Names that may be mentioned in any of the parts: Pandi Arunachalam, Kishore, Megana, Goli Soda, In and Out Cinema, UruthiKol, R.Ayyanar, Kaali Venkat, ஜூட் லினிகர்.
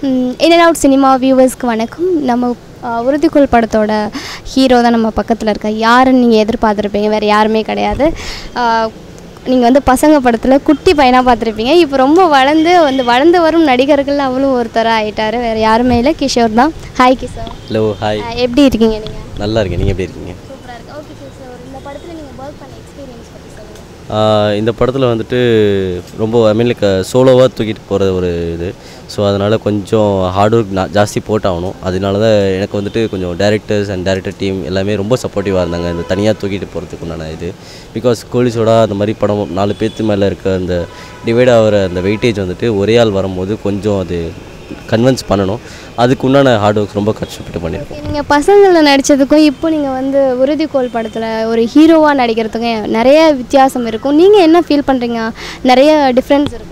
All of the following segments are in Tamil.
In and Out Cinema viewers வணக்கம். நம்ம உறுதிக்குள் படத்தோட ஹீரோ தான் நம்ம பக்கத்துல இருக்க. யாரை நீங்க எதிர்பார்த்திருப்பீங்க? வேற யாருமே கிடையாது. நீங்க வந்து பசங்க படத்துல குட்டி பையனா பாத்திருப்பீங்க. இப்போ ரொம்ப வளர்ந்து வரும் நடிகர்கள் அவளும் ஒருத்தரா ஆயிட்டாரு. வேற யாருமே இல்ல, கிஷோர் தான். ஹாய் கிஷோர். Hello hi. எப்படி இருக்கீங்க நீங்க? நல்லா இருக்கேன். நீங்க எப்படி இருக்கீங்க? சூப்பரா இருக்கு. ஓகே கிஷோர், இந்த படத்துல நீங்க வர்க் பண்ண எக்ஸ்பீரியன்ஸ் பத்தி சொல்லுங்க. இந்த படத்துல வந்துட்டு ரொம்ப சோலோவா தூக்கிட்டு போறது ஒரு இது. So, அதனால கொஞ்சம் ஹார்ட் வர்க் ஜாஸ்தி போட்டாகணும். அதனால தான் எனக்கு வந்துட்டு கொஞ்சம் டைரக்டர்ஸ் அண்ட் டைரக்டர் டீம் எல்லாமே ரொம்ப சப்போர்ட்டிவாக இருந்தாங்க இந்த தனியாக தூக்கிட்டு போகிறதுக்கு உண்டான இது. பிகாஸ் கோலி சோடா அந்த மாதிரி படம் 4 பேர்த்து மேலே இருக்க அந்த டிவைட் ஆகிற அந்த வெயிட்டேஜ் வந்துட்டு ஒரே ஆள் வரும்போது கொஞ்சம் அது கன்வின்ஸ் பண்ணணும். அதுக்கு உண்டான ஹார்ட் ஒர்க்ஸ் ரொம்ப கஷ்டப்பட்டு பண்ணியிருக்கோம். நீங்கள் பசங்களில் நடித்ததுக்கும் இப்போ நீங்கள் வந்து உறுதிக்கோள் படத்தில் ஒரு ஹீரோவாக நடிக்கிறதுக்கும் நிறைய வித்தியாசம் இருக்கும். நீங்கள் என்ன ஃபீல் பண்ணுறீங்க? நிறைய டிஃப்ரென்ஸ் இருக்கும்.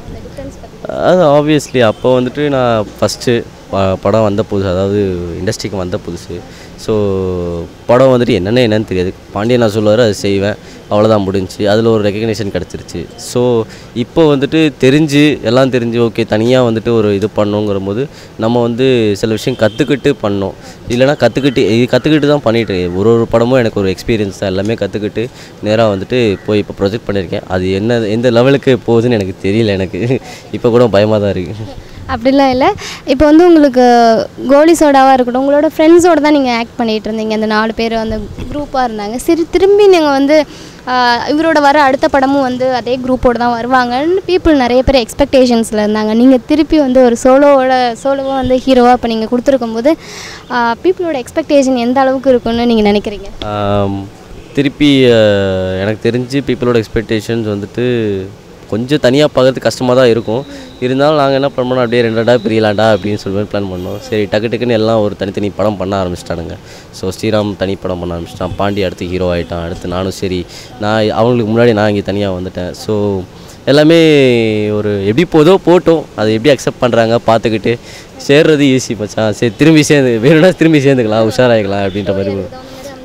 அது ஆப்வியஸ்லி அப்போ வந்துட்டு நான் ஃபஸ்ட்டு படம் வந்த புதுசு, அதாவது இண்டஸ்ட்ரிக்கு வந்த புதுசு. ஸோ படம் வந்துட்டு என்னன்னு தெரியாது. பாண்டியன் நான் சொல்லுவார், அது செய்வேன், அவ்வளோதான் முடிஞ்சு. அதில் ஒரு ரெகக்னேஷன் கிடச்சிருச்சு. ஸோ இப்போ வந்துட்டு எல்லாம் தெரிஞ்சு ஓகே, தனியாக வந்துட்டு ஒரு இது பண்ணோங்கிற போது நம்ம வந்து சில விஷயம் கற்றுக்கிட்டு பண்ணோம். இல்லைனா கற்றுக்கிட்டு தான் பண்ணிகிட்ருக்கேன். ஒரு படமும் எனக்கு ஒரு எக்ஸ்பீரியன்ஸ் தான். எல்லாமே கற்றுக்கிட்டு நேராக வந்துட்டு போய் இப்போ ப்ரொஜெக்ட் பண்ணியிருக்கேன். அது என்ன எந்த லெவலுக்கு போகுதுன்னு எனக்கு தெரியல. எனக்கு இப்போ கூட பயமாக தான் இருக்குது. அப்படிலாம் இல்லை. இப்போ வந்து உங்களுக்கு கோலி சோடாவாக இருக்கட்டும், உங்களோட ஃப்ரெண்ட்ஸோடு தான் நீங்கள் ஆக்ட் பண்ணிகிட்டு இருந்தீங்க. அந்த 4 பேர் அந்த குரூப்பாக இருந்தாங்க. சரி, திரும்பி நீங்கள் வந்து இவரோட வர அடுத்த படமும் வந்து அதே குரூப்போடு தான் வருவாங்கன்னு பீப்புள் நிறைய பேர் எக்ஸ்பெக்டேஷன்ஸில் இருந்தாங்க. நீங்கள் திருப்பி வந்து ஒரு சோலோவாக வந்து ஹீரோவாக இப்போ நீங்கள் கொடுத்துருக்கும் போது பீப்புளோட எக்ஸ்பெக்டேஷன் எந்த அளவுக்கு இருக்குன்னு நீங்கள் நினைக்கிறீங்க? திருப்பி எனக்கு தெரிஞ்சு பீப்புளோட எக்ஸ்பெக்டேஷன்ஸ் வந்துட்டு கொஞ்சம் தனியாக பார்க்கறது கஷ்டமாக தான் இருக்கும். இருந்தாலும் நாங்கள் என்ன பண்ணோம், அப்படியே 2 பிரியலாண்டா அப்படின்னு சொல்லி பிளான் பண்ணோம். சரி, டக்குன்னு எல்லாம் ஒரு தனித்தனி படம் பண்ண ஆரம்பிச்சிட்டானுங்க. ஸோ ஸ்ரீராம் தனி படம் பண்ண ஆரம்பிச்சிட்டான், பாண்டி அடுத்து ஹீரோ ஆகிட்டான், அடுத்து நானும். சரி, நான் அவங்களுக்கு முன்னாடி நான் இங்கே தனியாக வந்துட்டேன். ஸோ எல்லாமே ஒரு எப்படி போதோ போட்டோம். அதை எப்படி அக்செப்ட் பண்ணுறாங்க பார்த்துக்கிட்டு சேர்றது ஈஸி மச்சான். சரி, திரும்பி சேர்ந்துக்கலாம், உஷாராகிக்கலாம் அப்படின்ற மாதிரி.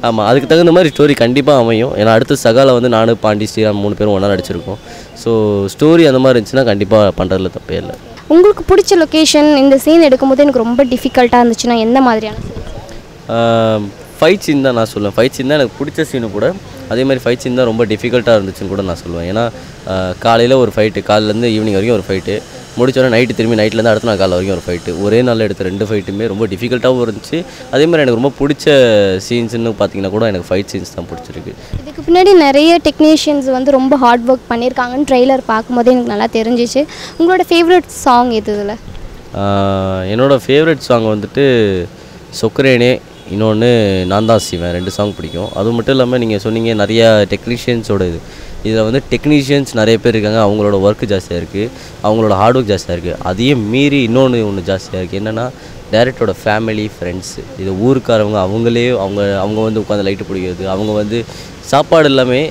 ஆமாம், அதுக்கு தகுந்த மாதிரி ஸ்டோரி கண்டிப்பாக அமையும். ஏன்னா அடுத்த சகாவில் வந்து நானும் பாண்டி ஸ்ரீராம் 3 பேரும் ஒன்றா நடிச்சிருக்கோம். ஸோ ஸ்டோரி அந்த மாதிரி இருந்துச்சுன்னா கண்டிப்பாக பண்ணுறதுல தப்பே இல்லை. உங்களுக்கு பிடிச்ச லொக்கேஷன் இந்த சீன் எடுக்கும்போது எனக்கு ரொம்ப டிஃபிகல்ட்டாக இருந்துச்சுன்னா எந்த மாதிரியான ஃபைட் சீன் தான் நான் சொல்லுவேன். ஃபைட் சீன் தான் எனக்கு பிடிச்ச சீனு கூட. அதே மாதிரி ஃபைட் சீன் தான் ரொம்ப டிஃபிகல்ட்டாக இருந்துச்சுன்னு கூட நான் சொல்லுவேன். ஏன்னா காலையில் ஒரு ஃபைட்டு, காலையிலேருந்து ஈவினிங் வரைக்கும் ஒரு ஃபைட்டு, முடிச்சோடனே நைட்டு, திரும்பி நைட்லேருந்து அடுத்த நாள் காலை வரைக்கும் ஒரு ஃபைட்டு, ஒரே நாளில் எடுத்த 2 ஃபைட்டுமே ரொம்ப டிஃபிகல்ட்டாகவும் இருந்துச்சு. அதே மாதிரி எனக்கு ரொம்ப பிடிச்ச சீன்ஸ்ன்னு பார்த்தீங்கன்னா கூட எனக்கு ஃபைட் சீன்ஸ் தான் பிடிச்சிருக்கு. இதுக்கு பின்னாடி நிறைய டெக்னீஷியன்ஸ் வந்து ரொம்ப ஹார்ட் ஒர்க் பண்ணியிருக்காங்கன்னு ட்ரெய்லர் பார்க்கும்போதே எனக்கு நல்லா தெரிஞ்சிச்சு. உங்களோட ஃபேவரட் சாங் எது? இதில் என்னோடய ஃபேவரட் சாங் வந்துட்டு சொக்கரேனே, இன்னொன்று நான் தான் செய்வேன். 2 சாங் பிடிக்கும். அது மட்டும் இல்லாமல் நீங்கள் சொன்னீங்க நிறையா டெக்னீஷியன்ஸோட இது. இதில் வந்து டெக்னீஷியன்ஸ் நிறைய பேர் இருக்காங்க. அவங்களோட ஒர்க்கு ஜாஸ்தியாக இருக்குது, அவங்களோட ஹார்ட் ஒர்க் ஜாஸ்தியாக இருக்குது. அதையும் மீறி ஒன்று ஜாஸ்தியாக இருக்குது. என்னென்னா டேரக்டரோட ஃபேமிலி, ஃப்ரெண்ட்ஸு, இது ஊருக்காரவங்க, அவங்க வந்து உட்காந்து லைட்டு பிடிக்கிறது, அவங்க வந்து சாப்பாடு எல்லாமே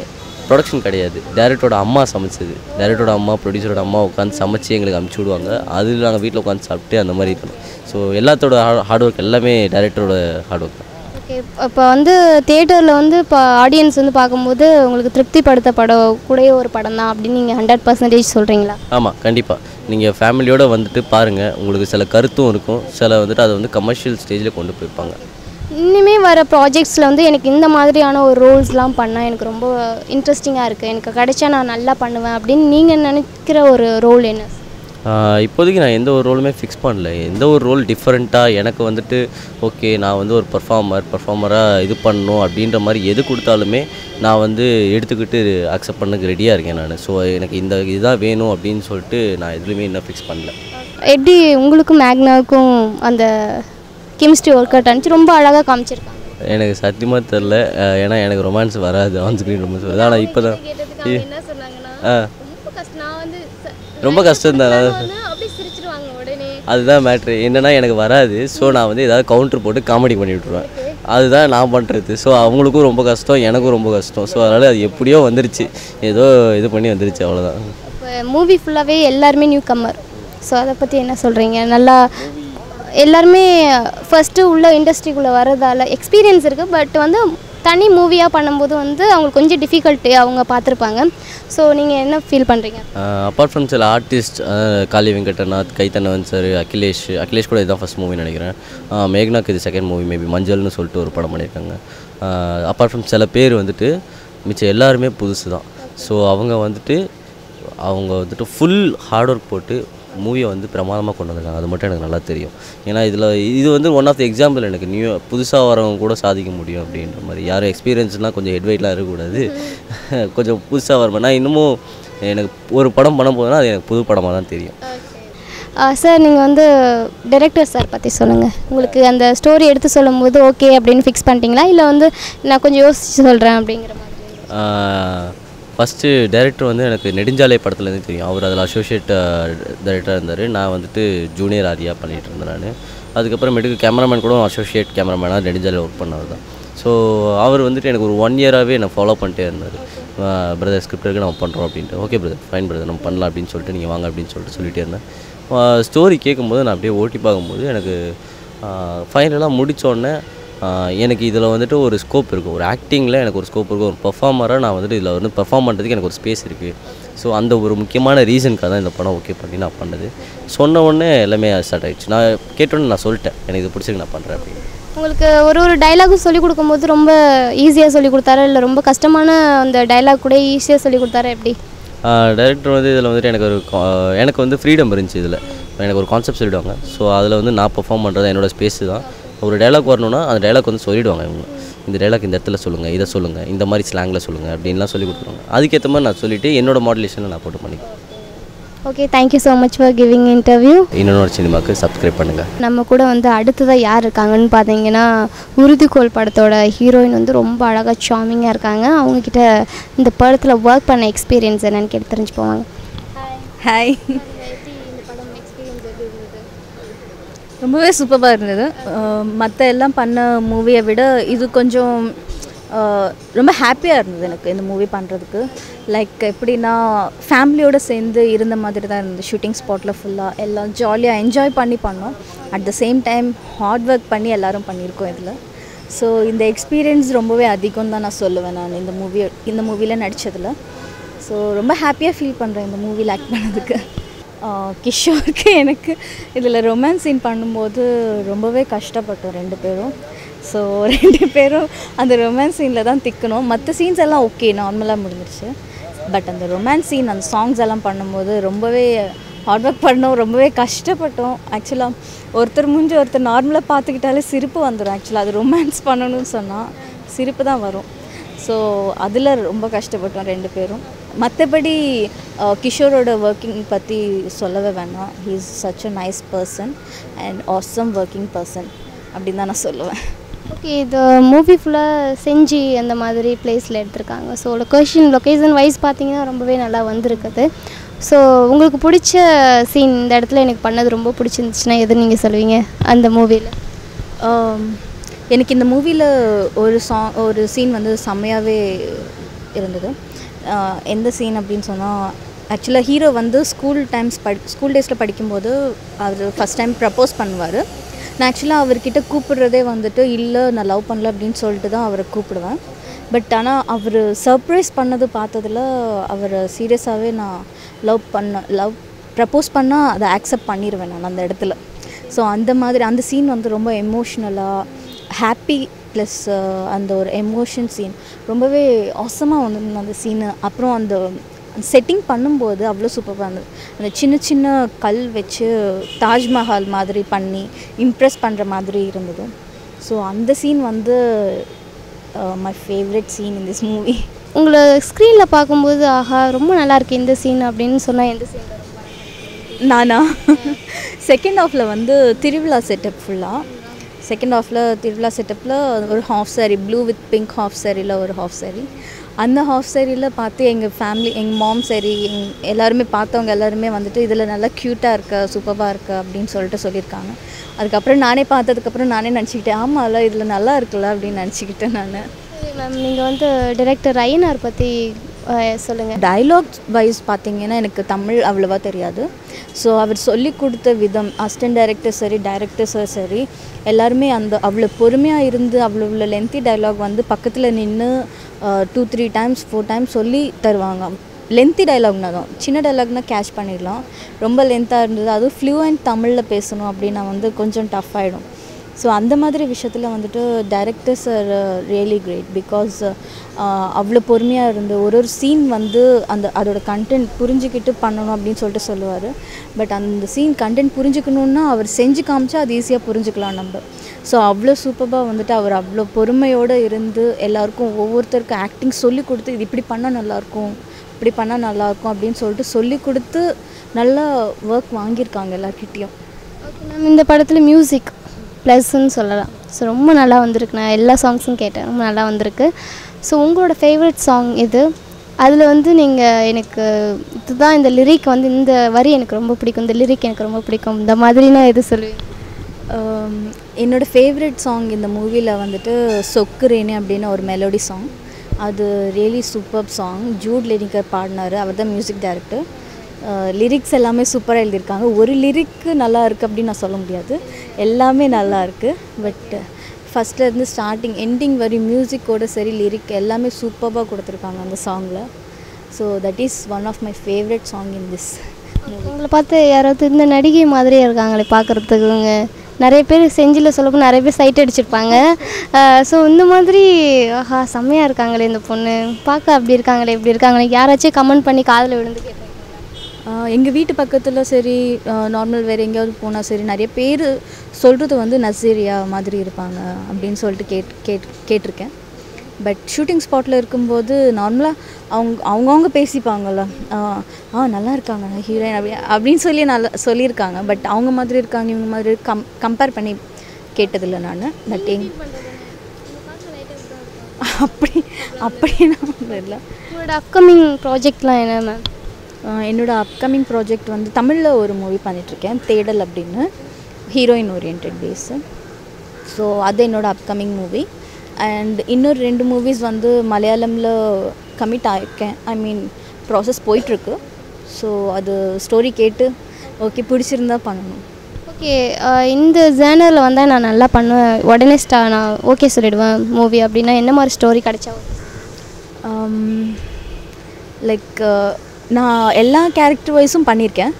ப்ரொடக்ஷன் கிடையாது. டேரக்டரோட அம்மா சமைச்சது, டேரக்டரோட அம்மா, ப்ரொடியூசரோட அம்மா உட்காந்து சமைச்சு எங்களுக்கு அனுப்பிச்சி விடுவாங்க. அதில் நாங்கள் வீட்டில் உட்காந்து சாப்பிட்டு அந்த மாதிரி இருக்கணும். ஸோ எல்லாத்தோட ஹார்ட் ஒர்க் எல்லாமே டேரக்டரோட ஹார்ட் ஒர்க் தான். ஓகே, இப்போ வந்து தியேட்டரில் வந்து இப்போ ஆடியன்ஸ் வந்து பார்க்கும்போது உங்களுக்கு திருப்திப்படுத்த படம் கூடயே ஒரு படம் தான் அப்படின்னு நீங்கள் 100% சொல்கிறீங்களா? ஆமாம், கண்டிப்பாக. நீங்கள் ஃபேமிலியோடு வந்துட்டு பாருங்கள். உங்களுக்கு சில கருத்தும் இருக்கும், சில வந்துட்டு அதை வந்து கமர்ஷியல் ஸ்டேஜில் கொண்டு போய்ப்பாங்க. இன்னுமே வர ப்ராஜெக்ட்ஸில் வந்து எனக்கு இந்த மாதிரியான ஒரு ரோல்ஸ்லாம் பண்ணால் எனக்கு ரொம்ப இன்ட்ரெஸ்டிங்காக இருக்குது, எனக்கு கிடைச்சா நான் நல்லா பண்ணுவேன் அப்படின்னு நீங்கள் நினைக்கிற ஒரு ரோல் என்ன? இப்போதைக்கு நான் எந்த ஒரு ரோலுமே ஃபிக்ஸ் பண்ணல. எந்த ஒரு ரோல் டிஃப்ரெண்ட்டாக எனக்கு வந்துட்டு ஓகே, நான் வந்து ஒரு பர்ஃபார்மராக இது பண்ணணும் அப்படின்ற மாதிரி எது கொடுத்தாலுமே நான் வந்து எடுத்துக்கிட்டு அக்செப்ட் பண்ணக்கு ரெடியாக இருக்கேன் நான். ஸோ எனக்கு இந்த இதுதான் வேணும் அப்படின்னு சொல்லிட்டு நான் எதுலேயுமே இன்னும் ஃபிக்ஸ் பண்ணல. எப்படி உங்களுக்கும் மேக்னாவுக்கும் அந்த கெமிஸ்ட்ரி ஒர்க் அவுட் ஆனிச்சு? ரொம்ப அழகாக காமிச்சிருக்காங்க. எனக்கு சத்தியமாக தெரில, ஏன்னா எனக்கு ரொமான்ஸ் வராது, ஆன் ஸ்க்ரீன் ரொமான்ஸ் வராது. ஆனால் இப்போ தான் என்ன சொன்னாங்கன்னா ரொம்ப கஷ்டம்தான். அதுதான் மேட்ரு. என்னென்னா எனக்கு வராது. ஸோ நான் வந்து ஏதாவது கவுண்டர் போட்டு காமெடி பண்ணி விட்டுருவேன். அதுதான் நான் பண்ணுறது. ஸோ அவங்களுக்கும் ரொம்ப கஷ்டம், எனக்கும் ரொம்ப கஷ்டம். ஸோ அதனால் அது எப்படியோ வந்துருச்சு, ஏதோ இது பண்ணி வந்துருச்சு, அவ்வளோதான். இப்போ மூவி ஃபுல்லாகவே எல்லாருமே நியூ கம்மர். ஸோ அதை பற்றி என்ன சொல்கிறீங்க? நல்லா எல்லாருமே ஃபஸ்ட்டு உள்ள இண்டஸ்ட்ரிக்குள்ளே வர்றதால எக்ஸ்பீரியன்ஸ் இருக்குது, பட் வந்து தனி மூவியா பண்ணும்போது வந்து அவங்களுக்கு கொஞ்சம் டிஃபிகல்ட் அவங்க பாத்துப்பாங்க சோ நீங்க என்ன ஃபீல் பண்றீங்க apart from சில ஆர்டிஸ்ட் காளி வெங்கடநாத் கைதனவன் சார் அகிலேஷ் கூட இதான் ஃபர்ஸ்ட் மூவி நினைக்கிறேன் மேக்னாக்கு இது செகண்ட் மூவி மேபி மஞ்சள்னு சொல்லிட்டு ஒரு படம் பண்ணிருக்காங்க apart from சில பேர் வந்துட்டு மிச்ச எல்லாரும் புதுசுதான் சோ அவங்க வந்துட்டு full hard work போட்டு Movie on the Pramama Kondaga, the Motan and Laterio. And I either one of the example and a new Pudusa or Goda Sadi Mudi of Dane. Maria experience Nak on the Edway Laruda, Koja Pusa or Mana, no and poor Padamana, Pudu Padamana Therio. Sir, you on the director, sir, Patti Solanga. Look and the story at the Solomudo, okay, I've been fixed panting line on the Nakonjos Soldram being First director வந்து எனக்கு நெடுஞ்சாலை படத்துல இருந்து தெரியும் அவர் அதல அசோசியேட் டைரக்டரா இருந்தாரு நான் வந்துட்டு ஜூனியர் ஆரியா பண்ணிட்டு இருந்தேன் நான் அதுக்கு அப்புறம் மெடிக்கல் கேமராமேன் கூட அசோசியேட் கேமராமேனா நெடுஞ்சாலை வர்க் பண்ணவர்தான் சோ அவர் வந்துட்டு எனக்கு ஒரு 1 இயராவே நான் ஃபாலோ பண்ணிட்டே இருந்தாரு பிரதர் ஸ்கிரிப்ட்க்கு நான் பண்றோம் அப்படினு ஓகே பிரதர் ஃபைன் பிரதர் நம்ம பண்ணலாம் அப்படினு சொல்லிட்டு நீங்க வாங்க அப்படினு சொல்லிட்டே இருந்தா ஸ்டோரி கேக்கும்போது நான் அப்படியே ஓடி பாக்கும்போது எனக்கு ஃபைனலா முடிச்ச உடனே எனக்கு இதல வந்துட்டு ஒரு ஸ்கோப் இருக்கு ஒரு ஆக்டிங்ல எனக்கு ஒரு ஸ்கோப் இருக்கு ஒரு பெர்ஃபார்மரா நான் வந்துட்டு இதல வந்து பெர்ஃபார்ம் பண்றதுக்கு எனக்கு ஒரு ஸ்பேஸ் இருக்கு சோ அந்த ஒரு முக்கியமான ரீசன்க்காக தான் இந்த படம் ஓகே பண்ணி நான் பண்ணது சொன்ன உடனே எல்லாமே ஸ்டார்ட் ஆயிடுச்சு நான் கேட்டேன்னு நான் சொல்லிட்டேன் எனக்கு இது பிடிச்சிருக்கு நான் பண்றேன் அப்படி உங்களுக்கு ஒரு டயலாக் சொல்லி கொடுக்கும்போது ரொம்ப ஈஸியா சொல்லி கொடுத்தாரா இல்ல ரொம்ப கஷ்டமான அந்த டயலாக் கூட ஈஸியா சொல்லி கொடுத்தாரா எப்படி டைரக்டர் வந்து இதல வந்துட்டு எனக்கு வந்து ஃப்ரீடம் இருந்துச்சு இதல எனக்கு ஒரு கான்செப்ட் சொல்லிடுவாங்க சோ அதல வந்து நான் பெர்ஃபார்ம் பண்றது என்னோட ஸ்பேஸ் தான் ஒரு டயலாக் வரணும்னா அந்த டயலாக் வந்து சொல்லிடுவாங்க இவங்க இந்த டயலாக் இந்த இடத்துல சொல்லுங்க இத சொல்லுங்க இந்த மாதிரி ஸ்லாங்ல சொல்லுங்க அப்படிலாம் சொல்லி கொடுத்துருவாங்க அதுக்கு ஏத்த மாதிரி நான் சொல்லிட்டு என்னோட மாடுலேஷன்ல நான் போட்டு பண்ணிக்க okay thank you so much for giving interview In and Out சினிமாக்கு subscribe பண்ணுங்க நம்ம கூட வந்து அடுத்துதா யார் இருக்காங்கன்னு பாத்தீங்கன்னா உறுதிக்கோள் படத்தோட ஹீரோயின் வந்து ரொம்ப அழகா charming-ஆ இருக்காங்க அவங்க கிட்ட இந்த படத்துல work பண்ண experience என்னன்னு கேட்டு தெரிஞ்சு போவாங்க ஹாய் ரொம்பவே சூப்பரா இருந்தது மத்த எல்லாம் பண்ண மூவியை விட இது கொஞ்சம் ரொம்ப ஹாப்பியா இருந்தது எனக்கு இந்த மூவி பண்றதுக்கு லைக் எப்படினா ஃபேமிலியோட சேர்ந்து இருந்த மாதிரி தான் இருந்தது ஷூட்டிங் ஸ்பாட்ல ஃபுல்லா எல்லாம் ஜாலியா என்ஜாய் பண்ணி பண்ணோம் at the same time hard work பண்ணி எல்லாரும் பண்ணிருக்கோம் இதுல சோ இந்த எக்ஸ்பீரியன்ஸ் ரொம்பவே அதிகம் தான் நான் சொல்லுவேன் நான் இந்த மூவில நடிச்சதுல சோ ரொம்ப ஹாப்பியா ஃபீல் பண்றேன் இந்த மூவி லைக் பண்ணதுக்கு Kishore எனக்கு இதுல ரொமான்ஸ் சீன் பண்ணும்போது ரொம்பவே கஷ்டப்பட்டோம் ரெண்டு பேரும் சோ ரெண்டு பேரும் அந்த ரொமான்ஸ் சீன்ல தான் திக்கணும் மத்த சீன்ஸ் எல்லாம் ஓகே நார்மலா முடிஞ்சிருச்சு பட் அந்த ரொமான்ஸ் சீன் அந்த சாங்ஸ் எல்லாம் பண்ணும்போது ரொம்பவே ஹார்ட் வர்க் பண்ணோம் ரொம்பவே கஷ்டப்பட்டோம் एक्चुअली ஒருத்தர் மூஞ்சி ஒருத்தர் நார்மலா பாத்துக்கிட்டாலே சிரிப்பு வந்துரும் एक्चुअली அது ரொமான்ஸ் பண்ணனும்னு சொன்னா சிரிப்பு தான் வரும் சோ அதுல ரொம்ப கஷ்டப்பட்டோம் ரெண்டு பேரும் மத்தபடி கிஷோரோட working பத்தி சொல்லவே வேணாம் he is such a nice person and awesome working person அப்படிதான் நான் சொல்லுவேன் okay the movie full-ஆ செஞ்சி அந்த மாதிரி place-ல எடுத்துருக்காங்க so location-wise பாத்தீங்கன்னா ரொம்பவே நல்லா வந்திருக்குது so உங்களுக்கு பிடிச்ச scene இந்த இடத்துல எனக்கு பண்ணது ரொம்ப பிடிச்சிருந்துச்சுனா எது நீங்க சொல்வீங்க அந்த movie-ல எனக்கு இந்த movie-ல ஒரு scene வந்து சமையாவே இருந்தது எந்த சீன் அப்படினு சொன்னா एक्चुअली ஹீரோ வந்து ஸ்கூல் டேஸ்ல படிக்கும்போது அவர் ஃபர்ஸ்ட் டைம் ப்ரப்போஸ் பண்ணுவாரு நான் एक्चुअली அவர்கிட்ட கூப்பிடுறதே வந்துட்டு இல்ல நான் லவ் பண்ணல அப்படினு சொல்லிட்டு தான் அவரை கூப்பிடுவேன் பட் ஆனா அவர் சர்ப்ரைஸ் பண்ணது பார்த்ததுல அவர் சீரியஸாவே நான் லவ் ப்ரப்போஸ் பண்ணா அதை அக்செப்ட் பண்ணிடுவேன் நான் அந்த இடத்துல சோ அந்த மாதிரி அந்த சீன் வந்து ரொம்ப எமோஷனலா ஹாப்பி ப்ளஸ் அந்த ஒரு எமோஷன் சீன் ரொம்பவே ஆசமாக வந்து அந்த சீன் அப்புறம் அந்த செட்டிங் பண்ணும்போது அவ்வளோ சூப்பராக இருந்தது அந்த சின்ன சின்ன கல் வச்சு தாஜ்மஹால் மாதிரி பண்ணி இம்ப்ரெஸ் பண்ணுற மாதிரி இருந்தது ஸோ அந்த சீன் வந்து my favourite scene in this movie உங்களை ஸ்க்ரீனில் பார்க்கும்போது ஆஹா ரொம்ப நல்லா இருக்குது இந்த சீன் அப்படின்னு சொன்னால் எந்த சீன் நானா செகண்ட் ஹாஃபில் வந்து திருவிழா செட்டப் ஃபுல்லாக செகண்ட் ஹாஃப்ல திருவிழா செட்டப்ல ஒரு half saree blue with pink half saree-ல ஒரு ஹாஃப் saree அந்த ஹாஃப் saree-ல பார்த்து எங்க ஃபேமிலி எங்க மாம் saree எல்லாரும் பார்த்தவங்க எல்லாரும் வந்துட்டு இதுல நல்லா கியூட்டா இருக்க சூப்பரா இருக்க அப்படினு சொல்லிட்டு சொல்லிருக்காங்க அதுக்கு அப்புறம் நானே பார்த்ததுக்கு அப்புறம் நானே நினைச்சிட்டேன் ஆமால இதுல நல்லா இருக்குல அப்படி நினைச்சிட்டேன் நான் மேம் நீங்க வந்து டைரக்டர் ரயனார் பத்தி சொல்லுங்க டயலாக் வைஸ் பாத்தீங்கன்னா எனக்கு தமிழ் அவ்வளவா தெரியாது So அவர் சொல்லி கொடுத்த விதம் அசிஸ்டன்ட் டைரக்டர் சரி டைரக்டர் சார் சரி எல்லாரும் அந்த அவளோ பொறுமையா இருந்து அவளோ உள்ள லெந்தி டயலாக் வந்து பக்கத்துல நின்னு 2-3 times 4 times சொல்லி தருவாங்க லெந்தி டயலாக்னா தான் சின்ன டயலாக்னா கேட்ச் பண்ணிரலாம் ரொம்ப லெந்தா இருந்தது அது ஃப்ளூயன்ட் தமிழ்ல பேசணும் அப்படினா வந்து கொஞ்சம் டஃப் ஆயிடும் So, அந்த மாதிரி விஷயத்துல வந்துட்டு directors are really great because அவளோ பொறுமையா இருந்து ஒரு சீன் வந்து அந்த அதோட கண்டென்ட் புரிஞ்சிக்கிட்டு பண்ணனும் அப்படினு சொல்லிட்டு சொல்லுவாரு பட் அந்த சீன் கண்டென்ட் புரிஞ்சிக்கணும்னா அவர் செஞ்சு காமிச்சா அது ஈஸியா புரிஞ்சிக்கலாம் நம்ம சோ அவளோ சூப்பரா வந்துட்டு அவர் அவளோ பொறுமையோட இருந்து எல்லாருக்கும் ஒவ்வொருத்தருக்கு ஆக்டிங் சொல்லி கொடுத்து இது இப்படி பண்ணா நல்லா இருக்கும் இப்படி பண்ணா நல்லா இருக்கும் அப்படினு சொல்லிட்டு சொல்லி கொடுத்து நல்ல வர்க் வாங்கி இருக்காங்க எல்லாக்கிட்டியும் ஓகே நான் இந்த படத்துல மியூзик Plus ன்னு சொல்லலாம் சோ ரொம்ப நல்லா வந்திருக்கு நான் எல்லா சாங்ஸும் கேட்டேன் ரொம்ப நல்லா வந்திருக்கு சோ உங்களோட ஃபேவரட் சாங் இது அதுல வந்து நீங்க எனக்கு இதுதான் இந்த லிரிக் வந்து இந்த வரி எனக்கு ரொம்ப பிடிக்கும் இந்த லிரிக் எனக்கு ரொம்ப பிடிக்கும் இந்த மாதிரினா எது சொல்லுவீங்க என்னோட ஃபேவரட் சாங் இந்த மூவில வந்துட்டு சொக்குரேனே அப்படின ஒரு மெலோடி சாங் அது ரியலி சூப்பர் சாங் ஜூட் லினிகர் பாடுனாரு அவர்தான் மியூசிக் டைரக்டர் லிரிக்ஸ் எல்லாமே சூப்பரா எழுதிருக்காங்க ஒரு லிரிக் நல்லா இருக்கு அப்படி நான் சொல்ல முடியாது எல்லாமே நல்லா இருக்கு பட் ஃபர்ஸ்ட்ல இருந்து ஸ்டார்டிங் எண்டிங் வரை மியூзик ஓட சரி லிரிக் எல்லாமே சூப்பரா கொடுத்திருக்காங்க அந்த சாங்ல so that is one of my favourite song in this உங்களை பார்த்து யாராவது இந்த நடிகை மாதிரி இருக்காங்களே பார்க்கிறதுக்குங்க நிறைய பேர் செஞ்சில சொல்லப்போ நிறைய பேர் சைட் அடிச்சிருப்பாங்க சோ இந்த மாதிரி ஆஹா சமையா இருக்காங்களே இந்த பொண்ணு பார்க்க அப்படி இருக்காங்களே இப்படி இருக்காங்களே யாராச்சும் கமெண்ட் பண்ணி காதுல விழுந்து கேட்பாங்க எங்க வீட்டு பக்கத்துல சரி நார்மல் வேற எங்கயாவது போனா சரி நிறைய பேர் சொல்றது வந்து நசீரியா மாதிரி இருப்பாங்க அப்படினு சொல்லிட்டு கேட்டிருக்கேன் பட் ஷூட்டிங் ஸ்பாட்ல இருக்கும்போது நார்மலா அவங்கவங்க பேசிப்பாங்கல நல்லா இருக்காங்க ஹீரோயின் அப்படினு சொல்லி நல்லா சொல்லிருக்காங்க பட் அவங்க மாதிரி இருக்காங்க இவங்க மாதிரி கம்பேர் பண்ணி கேட்டது இல்ல நான் பட் அப்படி அப்படினா இல்ல உங்களோட அப்கமிங் ப்ராஜெக்ட்லாம் என்ன மேம் என்னோட அப்கமிங் ப்ராஜெக்ட் வந்து தமிழ்ல ஒரு மூவி பண்ணிட்டு இருக்கேன் தேடல் அப்படினு ஹீரோயின் ஓரியண்டட் பேஸ் சோ அது என்னோட அப்கமிங் மூவி அண்ட் இன்னொரு ரெண்டு மூவிஸ் வந்து மலையாளம்ல கமிட் ஆயிருக்கேன் ஐ மீன் process போயிட்டு இருக்கு சோ அது ஸ்டோரி கேட்டு ஓகே பிடிச்சிருந்தா பண்ணனும் ஓகே இந்த ஜெனரல்ல வந்தா நான் நல்லா பண்ணுவேன் உடனே நான் ஓகே சொல்லிடுவேன் மூவி அப்படினா என்ன மாதிரி ஸ்டோரி கடச்சா லைக் நான் எல்லா கேரக்டர் வைஸும் பண்ணியிருக்கேன்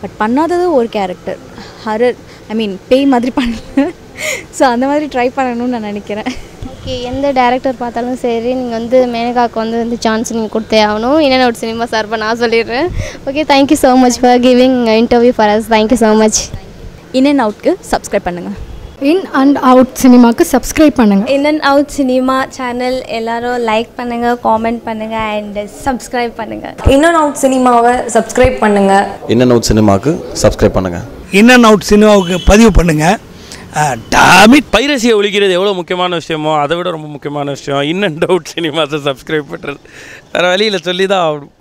பட் பண்ணாதது ஒரு கேரக்டர் ஹரர் ஐ மீன் பேய் மாதிரி பண்ணேன் ஸோ அந்த மாதிரி ட்ரை பண்ணணும்னு நான் நினைக்கிறேன் ஓகே எந்த டைரக்டர் பார்த்தாலும் சரி நீங்கள் வந்து மேனகாக்கு வந்து சான்ஸ் நீங்கள் கொடுத்தே ஆகணும் In and Out Cinema சார்பா நான் சொல்லிடுறேன் okay thank you so much for giving interview for us thank you so much In and Outக்கு சப்ஸ்கிரைப் பண்ணுங்கள் In and Out சினிமாக்கு சப்ஸ்கிரைப் பண்ணுங்கள் In and Out cinema channel எல்லாரும் லைக் பண்ணுங்கள் காமெண்ட் பண்ணுங்கள் அண்ட் சப்ஸ்கிரைப் பண்ணுங்கள் In and Out சினிமாவை சப்ஸ்கிரைப் பண்ணுங்கள் In and Out சினிமாக்கு சப்ஸ்கிரைப் பண்ணுங்கள் In and Out சினிமாவுக்கு பதிவு பண்ணுங்கள் டாமிட் பைரசியை ஒழிக்கிறது எவ்வளோ முக்கியமான விஷயமோ அதை விட ரொம்ப முக்கியமான விஷயம் In and Out சினிமாவை சப்ஸ்கிரைப் பண்ணுறது வேறு வழியில் சொல்லி தான்